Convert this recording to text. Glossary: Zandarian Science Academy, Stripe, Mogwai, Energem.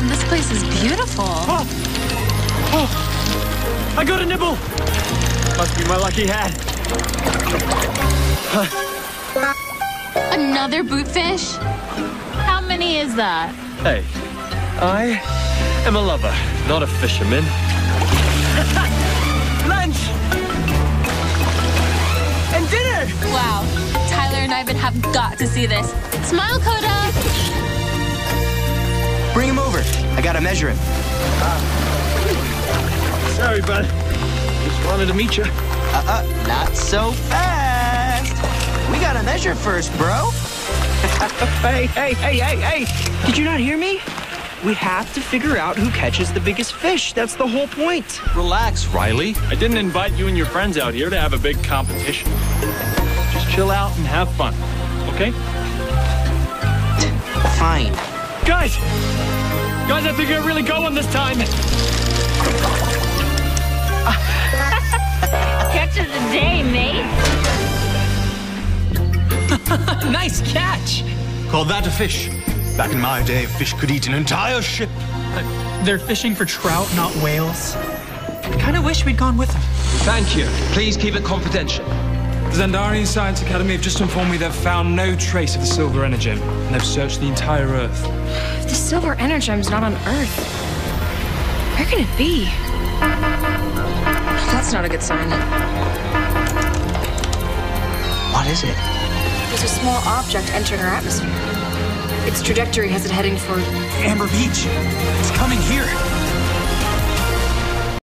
Zandarian, this place is beautiful. Oh. Oh. I got a nibble. Must be my lucky hat. Huh. Another bootfish? How many is that? Hey, I am a lover, not a fisherman. Lunch! And dinner! Wow, Tyler and Ivan have got to see this. Smile, Koda! Bring him over. I gotta measure him. Sorry, bud. Just wanted to meet you. Not so fast. We gotta measure first, bro. Hey. Did you not hear me? We have to figure out who catches the biggest fish. That's the whole point. Relax, Riley. I didn't invite you and your friends out here to have a big competition. Just chill out and have fun, okay? Fine. Guys, I think I really got one this time. Catch of the day, mate. Nice catch. Call that a fish. Back in my day, a fish could eat an entire ship. They're fishing for trout, not whales. I kind of wish we'd gone with them. Thank you. Please keep it confidential. The Zandarian Science Academy have just informed me they've found no trace of the silver Energem, and they've searched the entire Earth. If the silver Energem's not on Earth, where could it be? That's not a good sign. What is it? There's a small object entering our atmosphere. Its trajectory has it heading for Amber Beach. It's coming here.